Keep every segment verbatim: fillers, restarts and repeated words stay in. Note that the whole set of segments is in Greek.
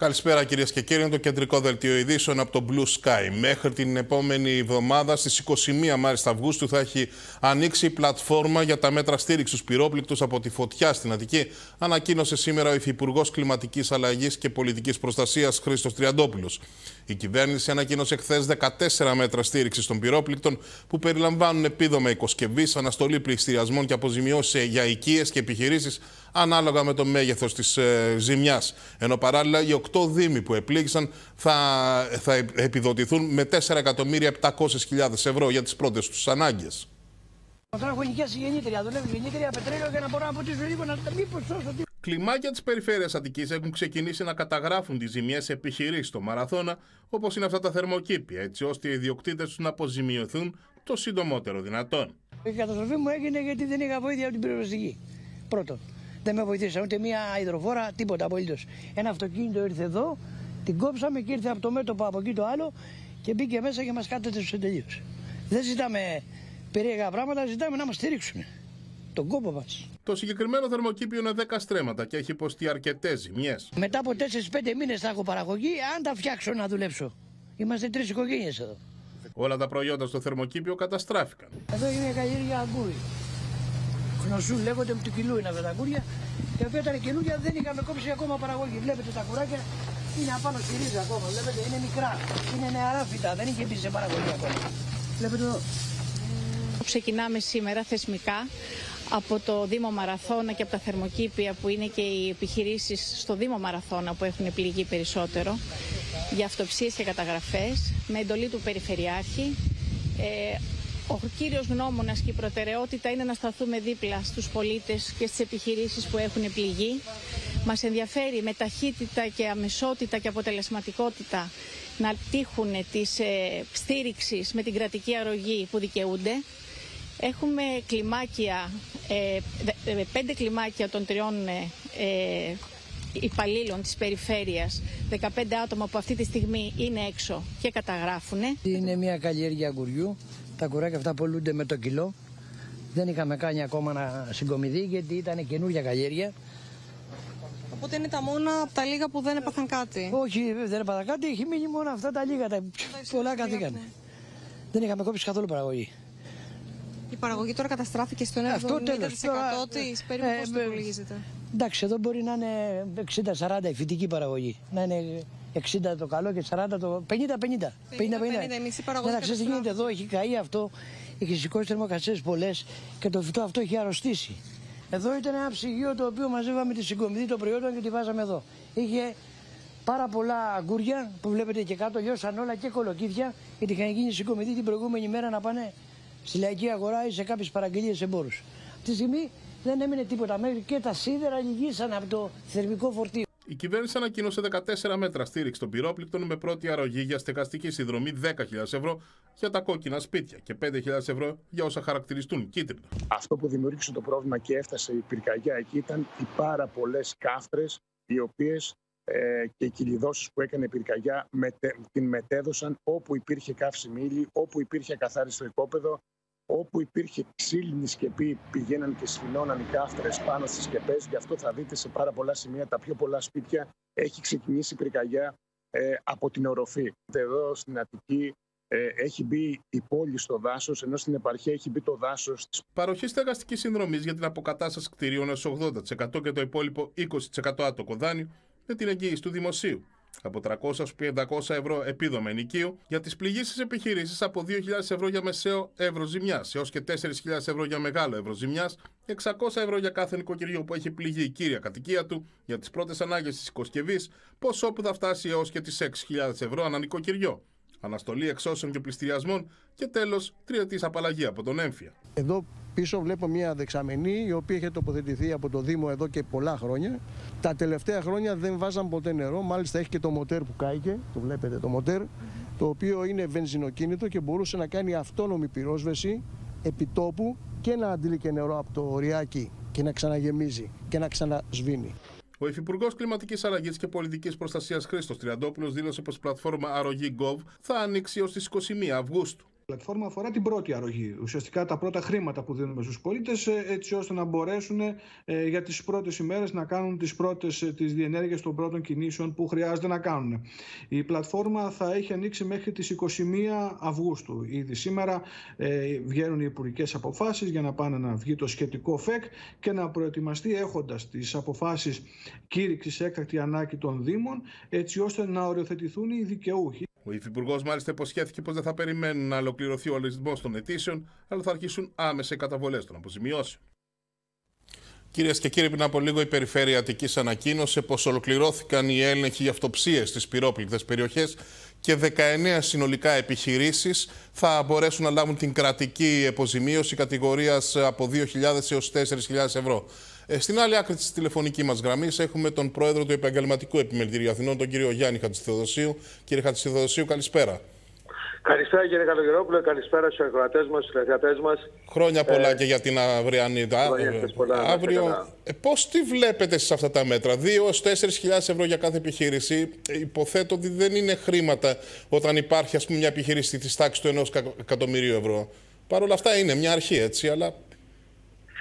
Καλησπέρα κυρίες και κύριοι, είναι το κεντρικό δελτίο ειδήσεων από το Blue Sky. Μέχρι την επόμενη εβδομάδα, στις εικοστή πρώτη μάλιστα Αυγούστου, θα έχει ανοίξει η πλατφόρμα για τα μέτρα στήριξης στους πυρόπληκτους από τη φωτιά στην Αττική. Ανακοίνωσε σήμερα ο Υφυπουργός Κλιματικής Αλλαγής και Πολιτικής Προστασίας Χρήστος Τριαντόπουλος. Η κυβέρνηση ανακοίνωσε χθες δεκατέσσερα μέτρα στήριξης των πυρόπληκτων που περιλαμβάνουν επίδομα οικοσκευής, αναστολή πληστηριασμών και αποζημιώσεις για οικίες και επιχειρήσεις ανάλογα με το μέγεθος της ε, ζημιάς. Ενώ παράλληλα οι οκτώ δήμοι που επλήγησαν θα, θα επιδοτηθούν με τέσσερα εκατομμύρια επτακόσιες χιλιάδες ευρώ για τις πρώτες τους ανάγκες. Τώρα έχω νοικιάσει γεννήτρια, δουλεύει γεννήτρια, πετρέλαιο για να μπορώ να ποτίσω λίγο να τα μήπως σώσω. Κλιμάκια της περιφέρειας Αττικής έχουν ξεκινήσει να καταγράφουν τις ζημιές επιχειρήσεις στο Μαραθώνα, όπως είναι αυτά τα θερμοκήπια, έτσι ώστε οι ιδιοκτήτες τους να αποζημιωθούν το σύντομότερο δυνατόν. Η καταστροφή μου έγινε γιατί δεν είχα βοήθεια από την πυροσβεστική. Πρώτον, δεν με βοηθήσαν ούτε μία υδροφόρα, τίποτα απολύτως. Ένα αυτοκίνητο ήρθε εδώ, την κόψαμε και ήρθε από το μέτωπο από εκεί το άλλο και μπήκε μέσα και μας κάτεσε τελείως. Δεν ζητάμε περίεργα πράγματα, ζητάμε να μας στηρίξουν. Τον κόπο μας. Το συγκεκριμένο θερμοκήπιο είναι δέκα στρέμματα και έχει υποστεί αρκετές ζημιές. Μετά από τέσσερις πέντε μήνες θα έχω παραγωγή, αν τα φτιάξω να δουλέψω. Είμαστε τρεις οικογένειες εδώ. Όλα τα προϊόντα στο θερμοκήπιο καταστράφηκαν. Εδώ είναι η καλλιέργεια αγκούρι. Γνωσού λέγονται με του κιλού είναι αυτά τα αγκούρια. Τα οποία τα καινούργια δεν είχαμε κόψει ακόμα παραγωγή. Βλέπετε τα κουράκια είναι απάνω στη ρίζα ακόμα. Βλέπετε είναι μικρά. Είναι νεαρά φυτά. Δεν είχε μπει σε παραγωγή ακόμα. Βλέπετε εδώ. Ξεκινάμε σήμερα θεσμικά από το Δήμο Μαραθώνα και από τα θερμοκήπια που είναι και οι επιχειρήσεις στο Δήμο Μαραθώνα που έχουν πληγεί περισσότερο για αυτοψίες και καταγραφές με εντολή του Περιφερειάρχη. Ε, ο κύριος γνώμονας και η προτεραιότητα είναι να σταθούμε δίπλα στους πολίτες και στις επιχειρήσεις που έχουν πληγεί. Μας ενδιαφέρει με ταχύτητα και αμεσότητα και αποτελεσματικότητα να τύχουν της ε, στήριξης με την κρατική αρρωγή που δικαιούνται. Έχουμε κλιμάκια, ε, πέντε κλιμάκια των τριών ε, υπαλλήλων της περιφέρειας, δεκαπέντε άτομα που αυτή τη στιγμή είναι έξω και καταγράφουν. Είναι μια καλλιέργεια αγκουριού, τα κουράκια αυτά πολλούνται με το κιλό. Δεν είχαμε κάνει ακόμα να συγκομιδεί γιατί ήταν καινούργια καλλιέργεια. Οπότε είναι τα μόνα από τα λίγα που δεν έπαθαν κάτι. Όχι, δεν έπαθαν κάτι, έχει μείνει μόνο αυτά τα λίγα, τα πολλά καθήκανε. Δεν είχαμε κόψει καθόλου παραγωγή. Η παραγωγή τώρα καταστράφηκε στο ένα εβδομήντα τοις εκατό της περίπου πώς το υπολογίζεται. Εντάξει, εδώ μπορεί να είναι εξήντα σαράντα η φυτική παραγωγή. Να είναι εξήντα το καλό και σαράντα το... πενήντα πενήντα. πενήντα πενήντα εμείς η παραγωγή καταστράφηκε. Δεν γίνεται εδώ, έχει καεί αυτό, έχει σηκώσει θερμοκρασίες πολλές και το φυτό αυτό έχει αρρωστήσει. Εδώ ήταν ένα ψυγείο το οποίο μαζεύαμε τη συγκομιδή των προϊόντων και τη βάζαμε εδώ. Είχε πάρα πολλά αγκούρια που βλέπετε και κάτω, λιώσαν όλα και κολοκύθια γιατί είχαν γίνει συγκομιδή την προηγούμενη μέρα να πάνε στη λαϊκή αγορά ή σε κάποιες παραγγελίες εμπόρους. Αυτή τη στιγμή δεν έμεινε τίποτα μέχρι και τα σίδερα λυγίσαν από το θερμικό φορτίο. Η κυβέρνηση ανακοίνωσε δεκατέσσερα μέτρα στήριξη των πυρόπληκτων με πρώτη αρρωγή για στεγαστική συνδρομή δέκα χιλιάδες ευρώ για τα κόκκινα σπίτια και πέντε χιλιάδες ευρώ για όσα χαρακτηριστούν κίτρινα. Αυτό που δημιούργησε το πρόβλημα και έφτασε η πυρκαγιά εκεί ήταν οι πάρα πολλές κάφτρες οι οποίες ε, και οι κυλιδώσεις που έκανε η πυρκαγιά μετε, την μετέδωσαν όπου υπήρχε καύσιμη ύλη, όπου υπήρχε ακαθάριστο οικόπεδο, όπου υπήρχε ξύλινη σκεπή πηγαίναν και σφινώναν οι κάφτρες πάνω στις σκεπές. Γι' αυτό θα δείτε σε πάρα πολλά σημεία τα πιο πολλά σπίτια έχει ξεκινήσει η πυρκαγιά ε, από την οροφή. Εδώ στην Αττική ε, έχει μπει η πόλη στο δάσος, ενώ στην επαρχία έχει μπει το δάσος. Παροχή στεγαστικής συνδρομής για την αποκατάσταση κτηρίων έως ογδόντα τοις εκατό και το υπόλοιπο είκοσι τοις εκατό άτοκο δάνειο με την εγγύηση του δημοσίου. Από τριακόσια έως πεντακόσια ευρώ επίδομα ενοικίου για τις πληγήσεις επιχειρήσεις από δύο χιλιάδες ευρώ για μεσαίο ευρώ ζημιάς έως και τέσσερις χιλιάδες ευρώ για μεγάλο ευρώ ζημιάς, εξακόσια ευρώ για κάθε νοικοκυριό που έχει πληγεί η κύρια κατοικία του για τις πρώτες ανάγκες της οικοσκευής, ποσό που θα φτάσει έως και τις έξι χιλιάδες ευρώ ανά νοικοκυριό, αναστολή εξώσεων και πληστηριασμών και τέλος τριετής απαλλαγή από τον ΕΝΦΙΑ. Εδώ πίσω βλέπω μια δεξαμενή η οποία είχε τοποθετηθεί από το Δήμο εδώ και πολλά χρόνια. Τα τελευταία χρόνια δεν βάζαν ποτέ νερό, μάλιστα έχει και το μοτέρ που κάηκε, το βλέπετε το μοτέρ, το οποίο είναι βενζινοκίνητο και μπορούσε να κάνει αυτόνομη πυρόσβεση επιτόπου και να αντλεί και νερό από το ριάκι και να ξαναγεμίζει και να ξανασβήνει. Ο Υφυπουργός Κλιματικής Αλλαγής και Πολιτικής Προστασίας Χρήστος Τριαντόπουλος δήλωσε πως η πλατφόρμα αrogi τελεία gov θα ανοίξει έως τις εικοστή πρώτη Αυγούστου. πλατφόρμα αφορά την πρώτη αρρωγή. Ουσιαστικά τα πρώτα χρήματα που δίνουμε στους πολίτες, έτσι ώστε να μπορέσουν ε, για τις πρώτες ημέρες να κάνουν τις πρώτες τις διενέργειες των πρώτων κινήσεων που χρειάζεται να κάνουν. Η πλατφόρμα θα έχει ανοίξει μέχρι τις εικοστή πρώτη Αυγούστου. Ήδη σήμερα ε, βγαίνουν οι υπουργικές αποφάσεις για να πάνε να βγει το σχετικό ΦΕΚ και να προετοιμαστεί έχοντας τις αποφάσεις κήρυξης έκτακτη ανάγκη των Δήμων, έτσι ώστε να οριοθετηθούν οι δικαιούχοι. Ο υφυπουργός μάλιστα υποσχέθηκε πως δεν θα περιμένουν να ολοκληρωθεί ο λογισμός των αιτήσεων, αλλά θα αρχίσουν άμεσα οι καταβολές των αποζημιώσεων. Κυρίες και κύριοι, πριν από λίγο η Περιφέρεια Αττικής ανακοίνωσε πως ολοκληρώθηκαν οι έλεγχοι για αυτοψίες στις πυρόπληκτες περιοχές και δεκαεννέα συνολικά επιχειρήσεις θα μπορέσουν να λάβουν την κρατική αποζημίωση κατηγορίας από δύο χιλιάδες έως τέσσερις χιλιάδες ευρώ. Στην άλλη άκρη της τηλεφωνικής μας γραμμής έχουμε τον πρόεδρο του Επαγγελματικού Επιμελητηρίου Αθηνών, τον κύριο Γιάννη Χατζηθεοδοσίου. Κύριε Χατζηθεοδοσίου, καλησπέρα. Καλησπέρα κύριε Καλογερόπουλο, καλησπέρα στους ακροατές μας, στους θεατές μας. Χρόνια πολλά ε, και για την αυριανή. Αύριο. Ε, πώς τη βλέπετε σε αυτά τα μέτρα? δύο έως τέσσερις χιλιάδες ευρώ για κάθε επιχείρηση. Υποθέτω ότι δεν είναι χρήματα όταν υπάρχει, ας πούμε, μια επιχείρηση της τάξης του ενός εκατομμυρίου ευρώ. Παρ' όλα αυτά είναι μια αρχή, έτσι, αλλά...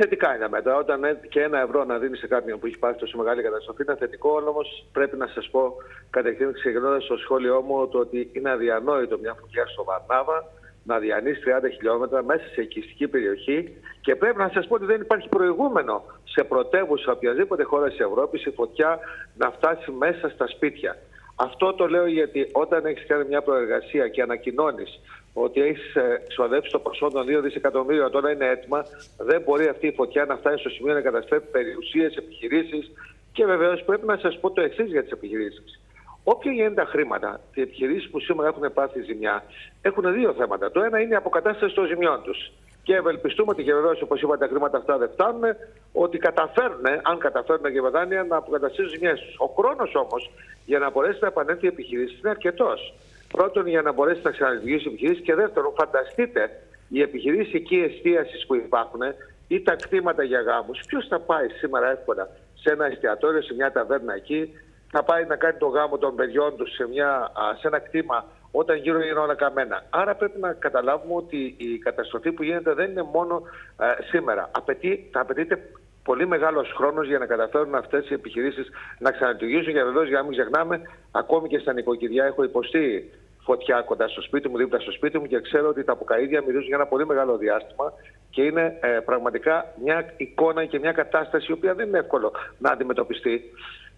Θετικά είναι μετά. Όταν και ένα ευρώ να δίνει σε κάποιον που έχει πάθει τόσο μεγάλη καταστροφή είναι θετικό. Όμως πρέπει να σας πω κατευθείαν ξεκινώντας στο σχόλιο μου το ότι είναι αδιανόητο μια φωτιά στο Βαρνάβα να διανύσει τριάντα χιλιόμετρα μέσα σε οικιστική περιοχή. Και πρέπει να σας πω ότι δεν υπάρχει προηγούμενο σε πρωτεύουσα οποιασδήποτε χώρα της Ευρώπης η φωτιά να φτάσει μέσα στα σπίτια. Αυτό το λέω γιατί όταν έχεις κάνει μια προεργασία και ανακοινώνεις ότι έχεις ξοδέψει το ποσό των δύο δισεκατομμύριων, τώρα είναι έτοιμα, δεν μπορεί αυτή η φωτιά να φτάνει στο σημείο να καταστρέφει περιουσίες, επιχειρήσεις. Και βεβαίως πρέπει να σας πω το εξής για τις επιχειρήσεις. Όποια είναι τα χρήματα, οι επιχειρήσεις που σήμερα έχουν πάθει ζημιά έχουν δύο θέματα. Το ένα είναι η αποκατάσταση των ζημιών τους. Και ευελπιστούμε ότι και βεβαίως, όπως είπα, τα χρήματα αυτά δεν φτάνουν, ότι καταφέρουν, αν καταφέρουν και βεδάνεια, να αποκαταστήσουν ζημιές τους. Ο χρόνος όμως για να μπορέσει να επανέλθει η επιχειρήση είναι αρκετός. Πρώτον, για να μπορέσει να ξαναλειτουργήσει η επιχειρήση. Και δεύτερον, φανταστείτε, οι επιχειρήσεις εκεί εστίασης που υπάρχουν ή τα κτήματα για γάμους. Ποιος θα πάει σήμερα εύκολα σε ένα εστιατόριο, σε μια ταβέρνα εκεί, θα πάει να κάνει το γάμο των παιδιών του σε, μια, σε ένα κτήμα, όταν γύρω είναι όλα καμένα. Άρα πρέπει να καταλάβουμε ότι η καταστροφή που γίνεται δεν είναι μόνο ε, σήμερα. Απαιτεί, θα απαιτείται πολύ μεγάλος χρόνος για να καταφέρουν αυτές οι επιχειρήσεις να ξαναλειτουργήσουν. Για βεβαίως, για να μην ξεχνάμε, ακόμη και στα νοικοκυριά έχω υποστεί φωτιά κοντά στο σπίτι μου, δίπλα στο σπίτι μου, και ξέρω ότι τα πουκαΐδια μυρίζουν για ένα πολύ μεγάλο διάστημα και είναι ε, πραγματικά μια εικόνα και μια κατάσταση η οποία δεν είναι εύκολο να αντιμετωπιστεί.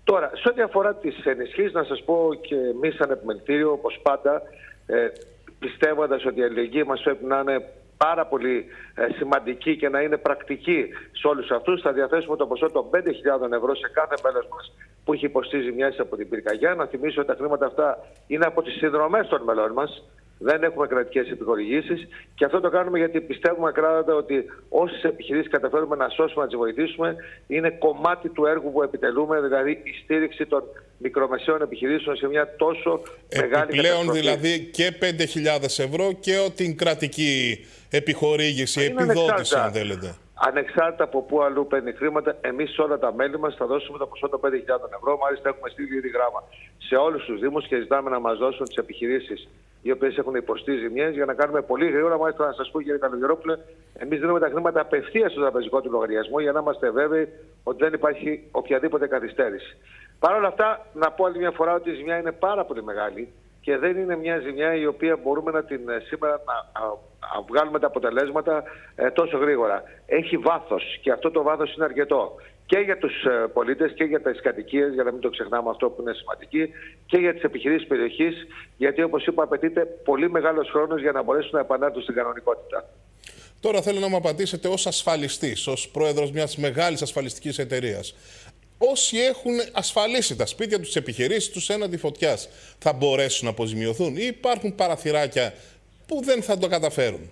Τώρα, σε ό,τι αφορά τις ενισχύσεις, να σας πω και εμείς σαν επιμελητήριο, όπως πάντα, ε, πιστεύοντας ότι η αλληλεγγύη μας πρέπει να είναι πάρα πολύ ε, σημαντική και να είναι πρακτική σε όλους αυτούς, θα διαθέσουμε το ποσό των πέντε χιλιάδες ευρώ σε κάθε μέλος μας που έχει υποστεί ζημιές από την πυρκαγιά. Να θυμίσω ότι τα χρήματα αυτά είναι από τις συνδρομές των μελών μας. Δεν έχουμε κρατικές επιχορηγήσεις και αυτό το κάνουμε γιατί πιστεύουμε ακράδαντα ότι όσες επιχειρήσεις καταφέρουμε να σώσουμε, να τις βοηθήσουμε, είναι κομμάτι του έργου που επιτελούμε, δηλαδή η στήριξη των μικρομεσαίων επιχειρήσεων σε μια τόσο μεγάλη καταστροφή. Επιπλέον δηλαδή και πέντε χιλιάδες ευρώ και την κρατική επιχορήγηση, επιδότηση αν θέλετε. Ανεξάρτητα από πού αλλού παίρνει χρήματα, εμείς όλα τα μέλη μας θα δώσουμε το ποσό των πέντε χιλιάδες ευρώ. Μάλιστα, έχουμε στείλει ήδη γράμμα σε όλους τους Δήμους και ζητάμε να μας δώσουν τις επιχειρήσεις οι οποίες έχουν υποστεί ζημιές για να κάνουμε πολύ γρήγορα. Μάλιστα, να σας πω, κύριε Καλογερόπουλε, εμείς δίνουμε τα χρήματα απευθείας στον τραπεζικό του λογαριασμό για να είμαστε βέβαιοι ότι δεν υπάρχει οποιαδήποτε καθυστέρηση. Παρ' όλα αυτά, να πω άλλη μια φορά ότι η ζημιά είναι πάρα πολύ μεγάλη και δεν είναι μια ζημιά η οποία μπορούμε να την σήμερα να βγάλουμε τα αποτελέσματα ε, τόσο γρήγορα. Έχει βάθος και αυτό το βάθος είναι αρκετό και για τους ε, πολίτες και για τις κατοικίες, για να μην το ξεχνάμε αυτό που είναι σημαντική, και για τις επιχειρήσεις περιοχής, γιατί όπως είπα απαιτείται πολύ μεγάλος χρόνος για να μπορέσουν να επανέλθουν στην κανονικότητα. Τώρα θέλω να μου απαντήσετε ως ασφαλιστής, ως πρόεδρος μιας μεγάλης ασφαλιστικής εταιρείας. Όσοι έχουν ασφαλίσει τα σπίτια τους, τις επιχειρήσεις τους έναντι φωτιάς, θα μπορέσουν να αποζημιωθούν ή υπάρχουν παραθυράκια που δεν θα το καταφέρουν?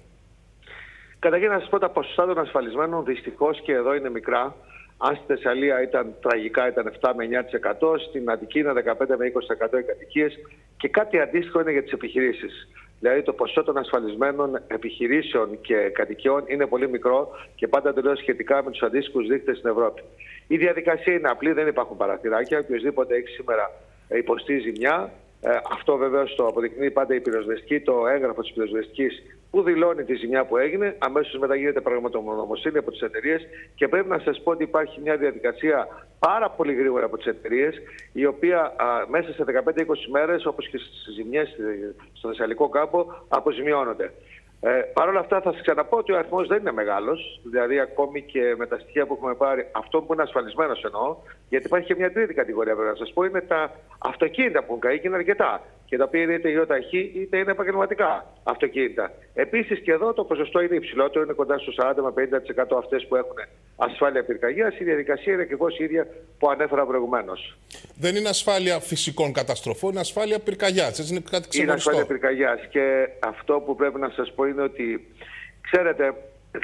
Καταρχήν να σας πω, τα ποσοστά των ασφαλισμένων δυστυχώς και εδώ είναι μικρά. Αν στη Θεσσαλία ήταν τραγικά, ήταν επτά με εννέα τοις εκατό, στην Αττική είναι δεκαπέντε με είκοσι τοις εκατό οι κατοικίες και κάτι αντίστοιχο είναι για τις επιχειρήσεις. Δηλαδή το ποσό των ασφαλισμένων επιχειρήσεων και κατοικιών είναι πολύ μικρό και πάντα το λέω σχετικά με τους αντίστοιχους δείκτες στην Ευρώπη. Η διαδικασία είναι απλή, δεν υπάρχουν παραθυράκια. Οποιοςδήποτε έχει σήμερα υποστεί ζημιά Ε, αυτό βεβαίως το αποδεικνύει πάντα η πυροσβεστική, το έγγραφο της πυροσβεστικής που δηλώνει τη ζημιά που έγινε. Αμέσως μετά γίνεται πραγματογνωμοσύνη από τις εταιρείες και πρέπει να σας πω ότι υπάρχει μια διαδικασία πάρα πολύ γρήγορα από τις εταιρείες, η οποία α, μέσα σε δεκαπέντε είκοσι μέρες, όπως και στις ζημιές στο Θεσσαλικό Κάμπο, αποζημιώνονται. Ε, Παρ' όλα αυτά, θα σας ξαναπώ ότι ο αριθμός δεν είναι μεγάλος. Δηλαδή, ακόμη και με τα στοιχεία που έχουμε πάρει, αυτό που είναι ασφαλισμένος εννοώ, γιατί υπάρχει και μια τρίτη κατηγορία, πρέπει να σας πω, είναι τα αυτοκίνητα που έχουν καεί και είναι αρκετά. Και τα οποία είναι είτε ιδιωταχή είτε είναι επαγγελματικά αυτοκίνητα. Επίσης και εδώ το ποσοστό είναι υψηλότερο, είναι κοντά στους σαράντα με πενήντα τοις εκατό αυτές που έχουν ασφάλεια πυρκαγιάς. Η διαδικασία είναι ακριβώς η ίδια που ανέφερα προηγουμένως. Δεν είναι ασφάλεια φυσικών καταστροφών, είναι ασφάλεια πυρκαγιάς. Είναι κάτι ξεχωριστό. Είναι ασφάλεια πυρκαγιάς. Και αυτό που πρέπει να σας πω είναι ότι, ξέρετε,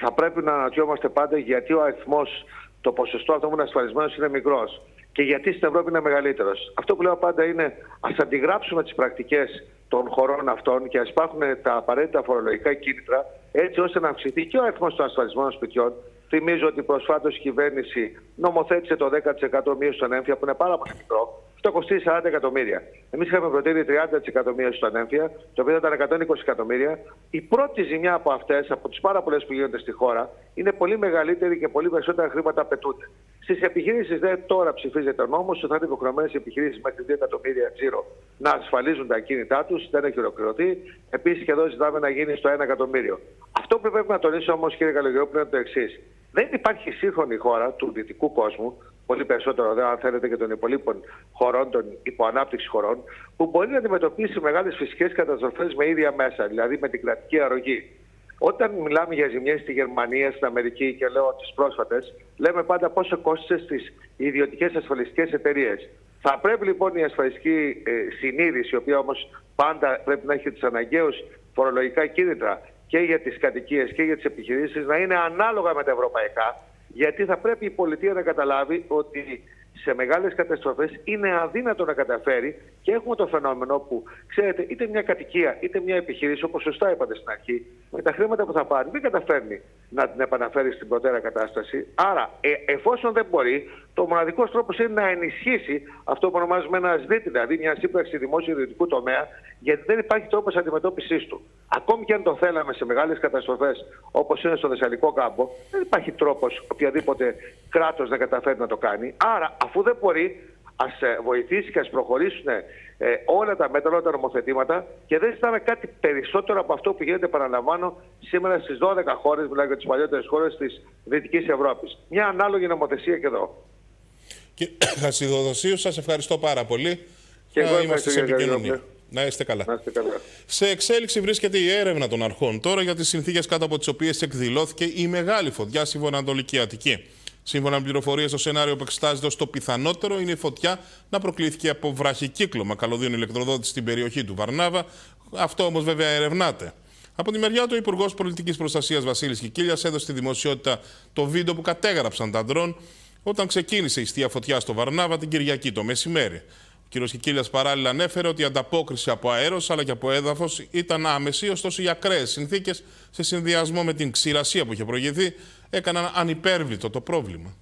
θα πρέπει να αναρωτιόμαστε πάντα γιατί ο αριθμός, το ποσοστό αυτό που είναι ασφαλισμένο είναι μικρός. Και γιατί στην Ευρώπη είναι μεγαλύτερος. Αυτό που λέω πάντα είναι ας αντιγράψουμε τις πρακτικές των χωρών αυτών και ας υπάρχουν τα απαραίτητα φορολογικά κίνητρα, έτσι ώστε να αυξηθεί και ο αριθμός των ασφαλισμένων σπιτιών. Θυμίζω ότι προσφάτως η κυβέρνηση νομοθέτησε το δέκα τοις εκατό μείωση στον ΕΝΦΙΑ, που είναι πάρα πολύ μικρό. Αυτό κοστίζει σαράντα εκατομμύρια. Εμείς είχαμε προτείνει τριάντα τοις εκατό μείωση στον ΕΝΦΙΑ, το οποίο ήταν εκατόν είκοσι εκατομμύρια. Η πρώτη ζημιά από αυτές, από τις πάρα πολλές που γίνονται στη χώρα, είναι πολύ μεγαλύτερη και πολύ περισσότερα χρήματα απαιτούνται. Στις επιχειρήσεις, δε, τώρα ψηφίζεται ο νόμος ότι θα είναι υποχρεωμένες οι επιχειρήσεις μέχρι δύο εκατομμύρια τζίρο να ασφαλίζουν τα ακίνητά τους. Δεν έχει ολοκληρωθεί. Επίσης, και εδώ ζητάμε να γίνει στο ένα εκατομμύριο. Αυτό που πρέπει να τονίσω όμως, κύριε Καλογερόπουλε, είναι το εξής. Δεν υπάρχει σύγχρονη χώρα του δυτικού κόσμου, πολύ περισσότερο δε, αν θέλετε, και των υπολείπων χωρών, των υποανάπτυξη χωρών, που μπορεί να αντιμετωπίσει μεγάλες φυσικές καταστροφές με ίδια μέσα, δηλαδή με την κρατική αρρωγή. Όταν μιλάμε για ζημιές στη Γερμανία, στην Αμερική και λέω τις πρόσφατες, λέμε πάντα πόσο κόστησε στις ιδιωτικές ασφαλιστικές εταιρείες. Θα πρέπει λοιπόν η ασφαλιστική ε, συνείδηση, η οποία όμως πάντα πρέπει να έχει τους αναγκαίους φορολογικά κίνητρα και για τις κατοικίες και για τις επιχειρήσεις, να είναι ανάλογα με τα ευρωπαϊκά, γιατί θα πρέπει η πολιτεία να καταλάβει ότι σε μεγάλες καταστροφές είναι αδύνατο να καταφέρει και έχουμε το φαινόμενο που, ξέρετε, είτε μια κατοικία είτε μια επιχείρηση, όπως σωστά είπατε στην αρχή, με τα χρήματα που θα πάρει δεν καταφέρνει να την επαναφέρει στην προτέρα κατάσταση. Άρα, ε, εφόσον δεν μπορεί, το μοναδικός τρόπος είναι να ενισχύσει αυτό που ονομάζουμε ένα ΣΔΙΤ, δηλαδή μια σύμπραξη δημόσιο-ιδιωτικού τομέα, γιατί δεν υπάρχει τρόπος αντιμετώπισης του. Ακόμη και αν το θέλαμε σε μεγάλες καταστροφές, όπως είναι στο Θεσσαλικό Κάμπο, δεν υπάρχει τρόπος οποιαδήποτε κράτος να καταφέρει να το κάνει. Άρα, αφού δεν μπορεί, ας βοηθήσει και ας προχωρήσουν ε, όλα τα μέτρα, όλα τα νομοθετήματα και δεν ζητάμε κάτι περισσότερο από αυτό που γίνεται, παραλαμβάνω, σήμερα στις δώδεκα χώρες, μιλάω για τις παλιότερες χώρες της Δυτικής Ευρώπης. Μια ανάλογη νομοθεσία και εδώ. Κύριε Χατζηθεοδοσίου, σας ευχαριστώ πάρα πολύ. Και εγώ είμαστε σε επικοινωνία. Να είστε καλά. Να είστε καλά. Σε εξέλιξη βρίσκεται η έρευνα των αρχών τώρα για τις συνθήκες κάτω από τις οποίες εκδηλώθηκε η μεγάλη φωτιά στη βορειοανατολική Αττική. Σύμφωνα με πληροφορίες, το σενάριο που εξετάζεται ως το πιθανότερο είναι η φωτιά να προκλήθηκε από βραχικύκλωμα καλωδίων ηλεκτροδότης στην περιοχή του Βαρνάβα. Αυτό όμως βέβαια ερευνάται. Από τη μεριά του, ο Υπουργός Πολιτικής Προστασίας Βασίλης Κικίλιας έδωσε στη δημοσιότητα το βίντεο που κατέγραψαν τα ντρόν όταν ξεκίνησε η ιστία φωτιά στο Βαρνάβα την Κυριακή το μεσημέρι. Ο κ. Κικίλιας παράλληλα ανέφερε ότι η ανταπόκριση από αέρος αλλά και από έδαφος ήταν άμεση, ωστόσο οι ακραίες συνθήκες σε συνδυασμό με την ξηρασία που είχε προηγηθεί έκαναν ανυπέρβλητο το πρόβλημα.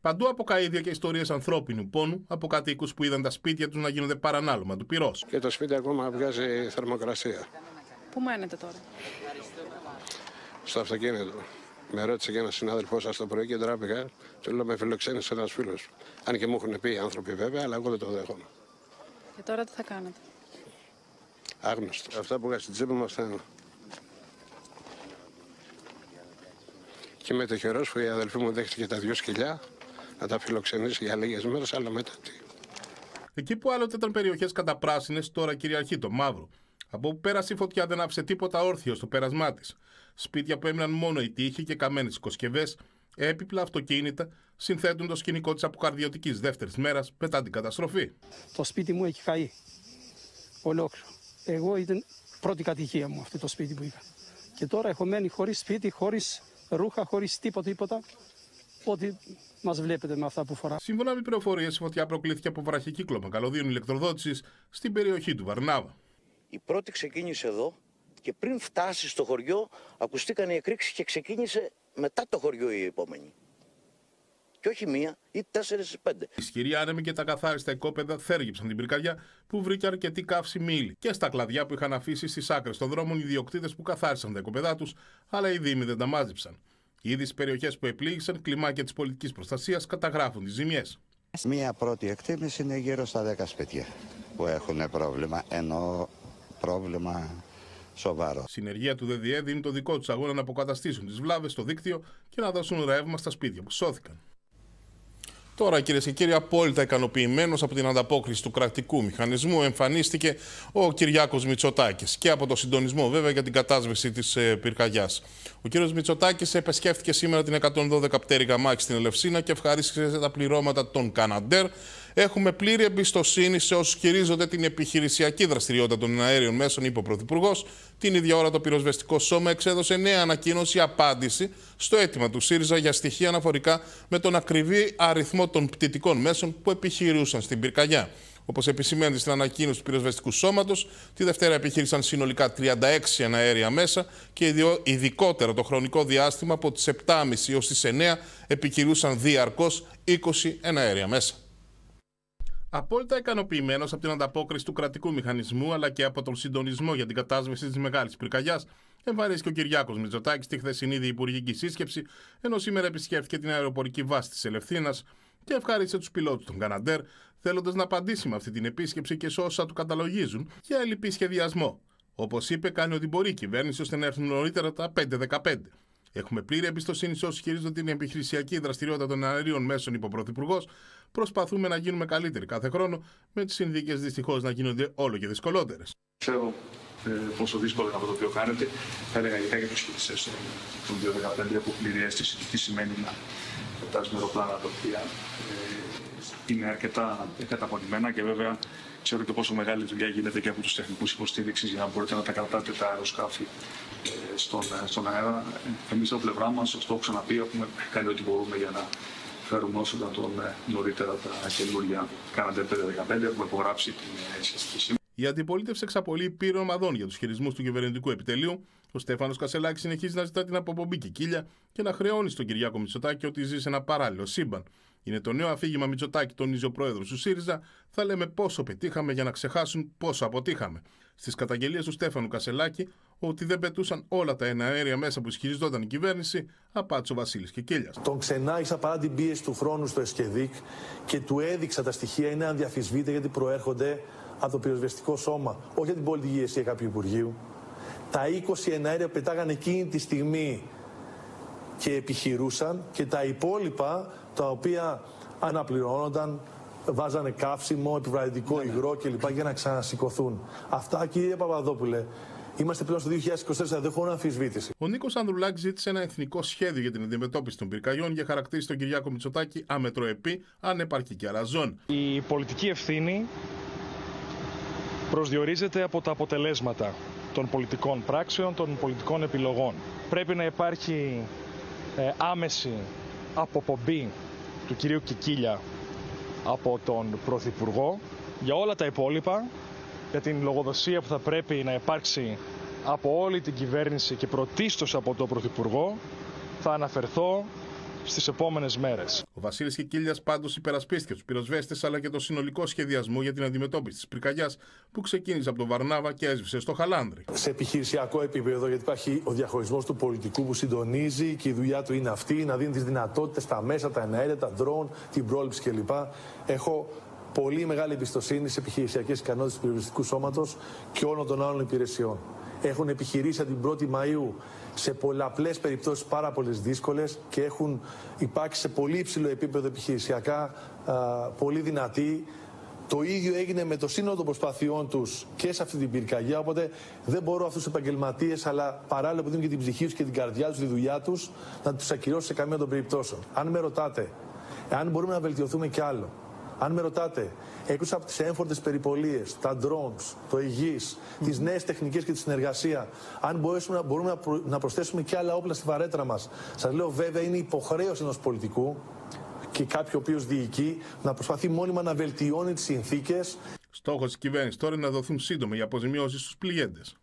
Παντού από καίδια και ιστορίες ανθρώπινου πόνου από κατοίκους που είδαν τα σπίτια τους να γίνονται παρανάλωμα του πυρός. Και το σπίτι ακόμα βγάζει θερμοκρασία. Πού μένετε τώρα? Στο αυτοκίνητο. Με ρώτησε και ένα συνάδελφό σα το πρωί και τράπηκα. Του λέω με φιλοξένησε ένα φίλο. Αν και μου έχουν πει οι άνθρωποι βέβαια, αλλά εγώ δεν το δέχομαι. Και τώρα τι θα κάνετε? Άγνωστο. Αυτά που είχα στην τσέπη μας θέλω. Και με το χειρός που η αδελφή μου δέχτηκε τα δυο σκυλιά να τα φιλοξενήσει για λίγες μέρες, αλλά μετά τι. Εκεί που άλλοτε ήταν περιοχές καταπράσινες, τώρα κυριαρχεί το μαύρο. Από όπου πέρασε η φωτιά δεν άφησε τίποτα όρθιο στο πέρασμά της. Σπίτια που έμειναν μόνο οι τείχοι και καμένες οικοσκευές, έπιπλα, αυτοκίνητα, συνθέτουν το σκηνικό της αποκαρδιωτικής δεύτερης μέρας μετά την καταστροφή. Το σπίτι μου έχει καεί. Ολόκληρο. Εγώ ήταν πρώτη κατοικία μου αυτό το σπίτι που είχα. Και τώρα έχω μένει χωρίς σπίτι, χωρίς ρούχα, χωρίς τίποτα, τίποτα. Ό,τι μας βλέπετε με αυτά που φοράμε. Σύμφωνα με πληροφορίες, η φωτιά προκλήθηκε από βραχικύκλωμα καλωδίων ηλεκτροδότησης στην περιοχή του Βαρνάβα. Η πρώτη ξεκίνησε εδώ και πριν φτάσει στο χωριό, ακουστήκαν οι εκρήξεις και ξεκίνησε μετά το χωριό η επόμενη. και όχι μία ή τέσσερις ή πέντε. Ισχυροί άνεμοι και τα καθάριστα οικόπεδα θέργυψαν την πυρκαγιά που βρήκε αρκετή καύση μήλη και στα κλαδιά που είχαν αφήσει στις άκρες των δρόμων οι ιδιοκτήτες που καθάρισαν τα οικόπεδά τους, αλλά οι δήμοι δεν τα μάζεψαν. Ήδη στις περιοχές που επλήγησαν, κλιμάκια της πολιτικής προστασίας καταγράφουν τις ζημιές. Μία πρώτη εκτίμηση είναι γύρω στα δέκα σπίτια που έχουν πρόβλημα, ενώ πρόβλημα σοβαρό. Συνεργεία του ΔΕΔΙΕΔ είναι το δικό τους αγώνα να αποκαταστήσουν τις βλάβες στο δίκτυο και να δώσουν ρεύμα στα σπίτια που σώθηκαν. Τώρα, κυρίες και κύριοι, απόλυτα ικανοποιημένος από την ανταπόκριση του κρατικού μηχανισμού, εμφανίστηκε ο Κυριάκος Μητσοτάκης και από το συντονισμό βέβαια για την κατάσβεση της πυρκαγιάς. Ο κύριος Μητσοτάκης επισκέφθηκε σήμερα την εκατόν δώδεκα πτέρυγα Γαμάκη στην Ελευσίνα και ευχαρίστησε τα πληρώματα των Καναντέρ. Έχουμε πλήρη εμπιστοσύνη σε όσους χειρίζονται την επιχειρησιακή δραστηριότητα των αέριων μέσων, είπε ο Πρωθυπουργός. Την ίδια ώρα, το πυροσβεστικό σώμα εξέδωσε νέα ανακοίνωση απάντηση στο αίτημα του ΣΥΡΙΖΑ για στοιχεία αναφορικά με τον ακριβή αριθμό των πτητικών μέσων που επιχειρούσαν στην πυρκαγιά. Όπως επισημαίνεται στην ανακοίνωση του πυροσβεστικού σώματος, τη Δευτέρα επιχείρησαν συνολικά τριάντα έξι αέρια μέσα και ειδικότερα το χρονικό διάστημα από τις επτά και μισή έως τις εννιά επιχειρούσαν διαρκώς είκοσι αέρια μέσα. Απόλυτα ικανοποιημένος από την ανταπόκριση του κρατικού μηχανισμού αλλά και από τον συντονισμό για την κατάσβεση της μεγάλης πυρκαγιάς, εμφανίστηκε ο Κυριάκος Μητσοτάκης στη χθεσινή διυπουργική σύσκεψη, ενώ σήμερα επισκέφθηκε την αεροπορική βάση της Ελευθύνας και ευχαρίστησε τους πιλότους των Καναντέρ, θέλοντας να απαντήσει με αυτή την επίσκεψη και σε όσα του καταλογίζουν για ελλειπή σχεδιασμό. Όπως είπε, κάνει ό,τι μπορεί η κυβέρνηση ώστε να έρθουν νωρίτερα τα πέντε δεκαπέντε. Έχουμε πλήρη εμπιστοσύνη σε όσους χειρίζονται την επιχειρησιακή δραστηριότητα των αερίων μέσων, είπε ο Πρωθυπουργός. Προσπαθούμε να γίνουμε καλύτεροι κάθε χρόνο, με τις συνθήκες δυστυχώς να γίνονται όλο και δυσκολότερες. Ξέρω ε, πόσο δύσκολο είναι αυτό το οποίο κάνετε. Θα έλεγα ειδικά για τους χειριστές των δύο δεκαπέντε από πλήρη αίσθηση τι σημαίνει να πετάζουμε αεροπλάνα τα οποία ε, είναι αρκετά καταπονημένα και βέβαια. Ξέρω και πόσο μεγάλη δουλειά γίνεται και από τους τεχνικούς υποστήριξης για να μπορείτε να τα κρατάτε τα αεροσκάφη στον, στον αέρα. Εμείς από πλευρά μας, το έχω ξαναπεί, έχουμε κάνει ό,τι μπορούμε για να φέρουμε όσο να τον νωρίτερα τα καινούργια Καναντέρ πέντε δεκαπέντε. Έχουμε υπογράψει την σχετική σύμβαση. Η αντιπολίτευση εξαπολύει πύρων ομαδών για τους χειρισμούς του κυβερνητικού επιτελείου. Ο Στέφανος Κασελάκης συνεχίζει να ζητά την αποπομπή Κικίλια και να χρεώνει στον Κυριάκο Μητσοτάκη ότι ζει σε ένα παράλληλο σύμπαν. Είναι το νέο αφήγημα Μητσοτάκη, τονίζει ο πρόεδρος του ΣΥΡΙΖΑ. Θα λέμε πόσο πετύχαμε για να ξεχάσουν πόσο αποτύχαμε. Στις καταγγελίες του Στέφανου Κασελάκη ότι δεν πετούσαν όλα τα εναέρια μέσα που ισχυριζόταν η κυβέρνηση, απάντησε ο Βασίλης Κικίλιας. Τον ξενάγησα παρά την πίεση του χρόνου στο ΕΣΚΕΔΙΚ και του έδειξα τα στοιχεία. Είναι ανδιαφυσβήτητα γιατί προέρχονται από το πυροσβεστικό σώμα, όχι για την πολιτική ηγεσία κάποιου Υπουργείου. Τα είκοσι εναέρια πετάγανε εκείνη τη στιγμή και επιχειρούσαν και τα υπόλοιπα τα οποία αναπληρώνονταν, βάζανε καύσιμο, επιβραδυτικό ναι, υγρό κλπ. Για να ξανασηκωθούν. Αυτά, κύριε Παπαδόπουλε, είμαστε πλέον στο δύο χιλιάδες είκοσι τέσσερα, δεν χωρούν αμφισβήτηση. Ο Νίκος Ανδρουλάκης ζήτησε ένα εθνικό σχέδιο για την αντιμετώπιση των πυρκαγιών και χαρακτήρισε τον Κυριάκο Μητσοτάκη αμετροεπή, ανεπαρκή και αραζών. Η πολιτική ευθύνη προσδιορίζεται από τα αποτελέσματα των πολιτικών πράξεων, των πολιτικών επιλογών. Πρέπει να υπάρχει ε, άμεση αποπομπή του κυρίου Κικίλια από τον Πρωθυπουργό. Για όλα τα υπόλοιπα, για την λογοδοσία που θα πρέπει να υπάρξει από όλη την κυβέρνηση και πρωτίστως από τον Πρωθυπουργό, θα αναφερθώ στις επόμενες μέρες. Ο Βασίλης Κικίλιας πάντως υπερασπίστηκε τους πυροσβέστες αλλά και το συνολικό σχεδιασμό για την αντιμετώπιση της πυρκαγιάς που ξεκίνησε από τον Βαρνάβα και έσβησε στο Χαλάνδρι. Σε επιχειρησιακό επίπεδο, γιατί υπάρχει ο διαχωρισμός του πολιτικού που συντονίζει και η δουλειά του είναι αυτή, να δίνει τις δυνατότητες, τα μέσα, τα εναέρια, τα ντρόουν, την πρόληψη κλπ. Έχω πολύ μεγάλη εμπιστοσύνη στις επιχειρησιακές ικανότητες του πυροσβεστικού σώματος και όλων των άλλων υπηρεσιών. Έχουν επιχειρήσει από την πρώτη Μαΐου σε πολλαπλές περιπτώσεις πάρα πολλές δύσκολες και έχουν υπάρξει σε πολύ υψηλό επίπεδο επιχειρησιακά, α, πολύ δυνατοί. Το ίδιο έγινε με το σύνολο των προσπαθειών τους και σε αυτή την πυρκαγιά. Οπότε δεν μπορώ αυτούς τους επαγγελματίες, αλλά παράλληλα που δίνουν και την ψυχή τους και την καρδιά τους, τη δουλειά τους, να τους ακυρώσω σε καμία των περιπτώσεων. Αν με ρωτάτε, αν μπορούμε να βελτιωθούμε κι άλλο. Αν με ρωτάτε, έκουσα από τις έμφορτες περιπολίες, τα drones, το υγιής, τις νέες τεχνικές και τη συνεργασία, αν μπορέσουμε, μπορούμε να, προ, να προσθέσουμε και άλλα όπλα στη βαρέτρα μας. Σας λέω, βέβαια, είναι υποχρέωση ενός πολιτικού και κάποιου ο οποίος διοικεί να προσπαθεί μόνιμα να βελτιώνει τις συνθήκες. Στόχος της κυβέρνησης τώρα είναι να δοθούν σύντομα οι αποζημιώσεις στους πληγέντες.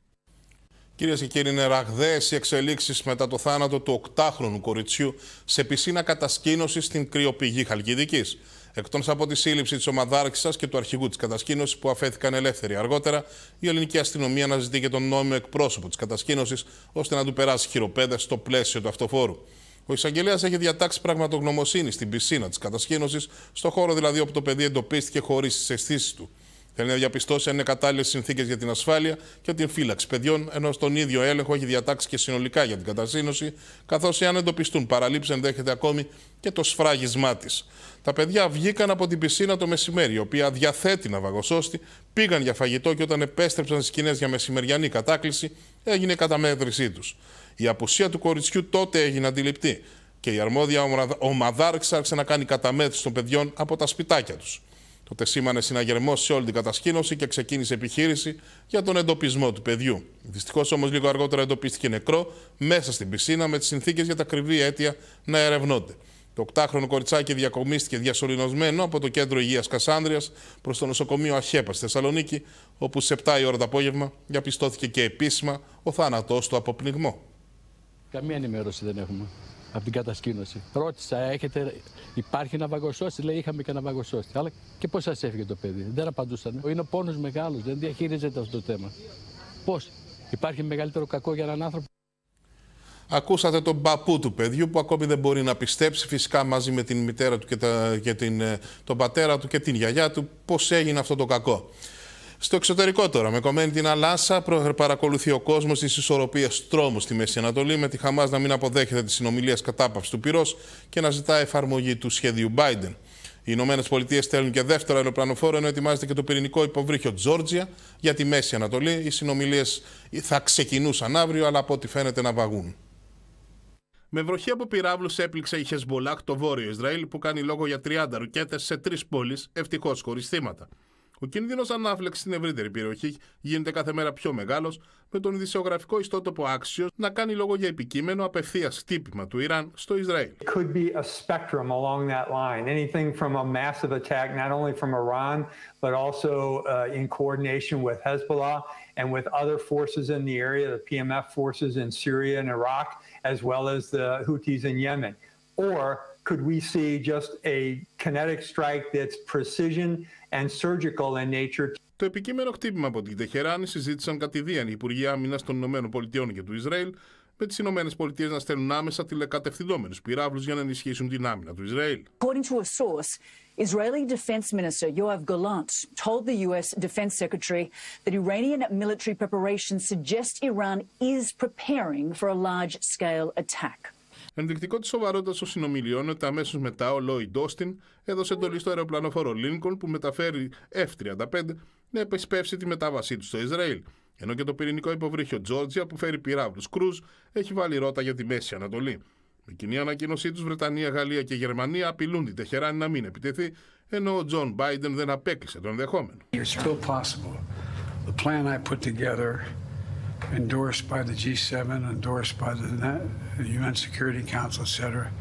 Κυρίες και κύριοι, είναι ραγδαίες οι εξελίξεις μετά το θάνατο του οκτάχρονου κοριτσιού σε πισίνα κατασκήνωσης στην Κρυοπηγή Χαλκιδικής. Εκτός από τη σύλληψη της ομαδάρχισσας και του αρχηγού της κατασκήνωσης που αφέθηκαν ελεύθεροι αργότερα, η ελληνική αστυνομία αναζητεί και τον νόμιμο εκπρόσωπο της κατασκήνωσης ώστε να του περάσει χειροπέδες στο πλαίσιο του αυτοφόρου. Ο εισαγγελέας έχει διατάξει πραγματογνωμοσύνη στην πισίνα της κατασκήνωσης, στο χώρο δηλαδή όπου το παιδί εντοπίστηκε χωρίς τις αισθήσεις του. Θέλει να διαπιστώσει αν είναι κατάλληλες συνθήκες για την ασφάλεια και την φύλαξη παιδιών, ενώ στον ίδιο έλεγχο έχει διατάξει και συνολικά για την κατασκήνωση, καθώς εάν εντοπιστούν παραλήψεις, ενδέχεται ακόμη και το σφράγισμά της. Τα παιδιά βγήκαν από την πισίνα το μεσημέρι, η οποία διαθέτει ναυαγοσώστη, πήγαν για φαγητό και όταν επέστρεψαν στις σκηνές για μεσημεριανή κατάκληση, έγινε η καταμέτρησή τους. Η απουσία του κοριτσιού τότε έγινε αντιληπτή και η αρμόδια ομαδάρχισσα άρχισε να κάνει καταμέτρηση των παιδιών από τα σπιτάκια τους. Τότε σήμανε συναγερμό σε όλη την κατασκήνωση και ξεκίνησε επιχείρηση για τον εντοπισμό του παιδιού. Δυστυχώς όμως λίγο αργότερα εντοπίστηκε νεκρό μέσα στην πισίνα με τις συνθήκες για τα ακριβή αίτια να ερευνώνται. Το οκτάχρονο κοριτσάκι διακομίστηκε διασωληνωσμένο από το κέντρο υγείας Κασάνδριας προς το νοσοκομείο Αχέπα στη Θεσσαλονίκη, όπου στις επτά η ώρα το απόγευμα διαπιστώθηκε και επίσημα ο θάνατός του από πνιγμό. Καμία ενημέρωση δεν έχουμε από την κατασκήνωση. Ρώτησα, έχετε, υπάρχει ναυαγοσώστη, λέει είχαμε και ναυαγοσώστη. Αλλά και πώς σας έφυγε το παιδί, δεν απαντούσαν. Είναι ο πόνος μεγάλος, δεν διαχειρίζεται αυτό το θέμα. Πώς, υπάρχει μεγαλύτερο κακό για έναν άνθρωπο. Ακούσατε τον παππού του παιδιού που ακόμη δεν μπορεί να πιστέψει, φυσικά μαζί με την μητέρα του και, τα, και την, τον πατέρα του και την γιαγιά του, πώς έγινε αυτό το κακό. Στο εξωτερικό τώρα, με κομμένη την Αλάσα, παρακολουθεί ο κόσμος τις ισορροπίες τρόμου στη Μέση Ανατολή, με τη Χαμάς να μην αποδέχεται τις συνομιλίες κατάπαυσης του πυρός και να ζητά εφαρμογή του σχεδίου Biden. Οι Ηνωμένες Πολιτείες στέλνουν και δεύτερο αεροπλανοφόρο, ενώ ετοιμάζεται και το πυρηνικό υποβρύχιο Τζόρτζια για τη Μέση Ανατολή. Οι συνομιλίες θα ξεκινούσαν αύριο, αλλά από ό,τι φαίνεται να βαγούν. Με βροχή από πυράβλους έπληξε η Χεσμπολάχ το βόρειο Ισραήλ, που κάνει λόγο για τριάντα ρουκέτες σε τρεις πόλεις, ευτυχώς χωρίς θύματα. Ο κίνδυνος ανάφλεξης στην ευρύτερη περιοχή γίνεται κάθε μέρα πιο μεγάλος, με τον ειδησιογραφικό ιστότοπο Άξιος να κάνει λόγο για επικείμενο απευθείας χτύπημα του Ιράν στο Ισραήλ. Could we see just a kinetic strike that's precision and surgical in nature? Το επικείμενο χτύπημα από την Τεχεράνη συζήτησαν κατηδίαν οι Υπουργοί Άμυνας των Ηνωμένων Πολιτειών και του Ισραήλ, με τις Ηνωμένες Πολιτείες να στέλνουν άμεσα τηλεκατευθυνόμενους πυράβλους για να ενισχύσουν την άμυνα του Ισραήλ. According to a source, Israeli Defense Minister Yoav Gallant told the γιου ες Defense Secretary that Iranian military preparations suggest Iran is preparing for a large-scale attack. Ενδεικτικό τη σοβαρότητα των συνομιλιών ότι αμέσως μετά ο Λόιντ Όστιν έδωσε εντολή στο αεροπλανοφόρο Λίνκολν που μεταφέρει εφ τριάντα πέντε να επισπεύσει τη μετάβασή του στο Ισραήλ, ενώ και το πυρηνικό υποβρύχιο Τζόρτζια που φέρει πυράβλους Κρούζ έχει βάλει ρότα για τη Μέση Ανατολή. Με κοινή ανακοίνωσή του, Βρετανία, Γαλλία και Γερμανία απειλούν την Τεχεράνη να μην επιτεθεί, ενώ ο Τζον Μπάιντεν δεν απέκλεισε το ενδεχόμενο. Endorsed by the τζι σέβεν, endorsed by the γιου εν Security Council, et cetera,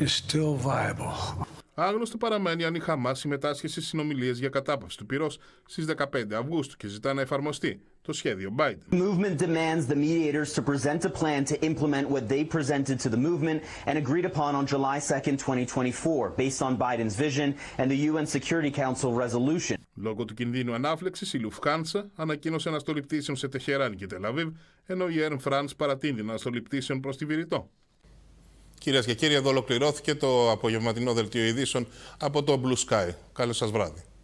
is still viable. Άγνωστο παραμένει αν η Χαμάς συμμετάσχει στις συνομιλίες για κατάπαυση του πυρός στις δεκαπέντε Αυγούστου και ζητά να εφαρμοστεί το σχέδιο Biden. Movement demands the mediators to present a plan to implement what they presented to the movement and agreed upon on July second, twenty twenty-four, based on Biden's vision and the γιου εν Security Council resolution. Λόγω του κινδύνου ανάφλεξης, η Λουφκάντσα ανακοίνωσε αναστολή πτήσεων σε Τεχεράνη και Τελαβίβ, ενώ η Air France παρατείνει αναστολή πτήσεων προς τη Βηρητό. Κυρίες και κύριοι, εδώ ολοκληρώθηκε το απογευματινό δελτίο ειδήσεων από το Blue Sky. Καλό σας βράδυ.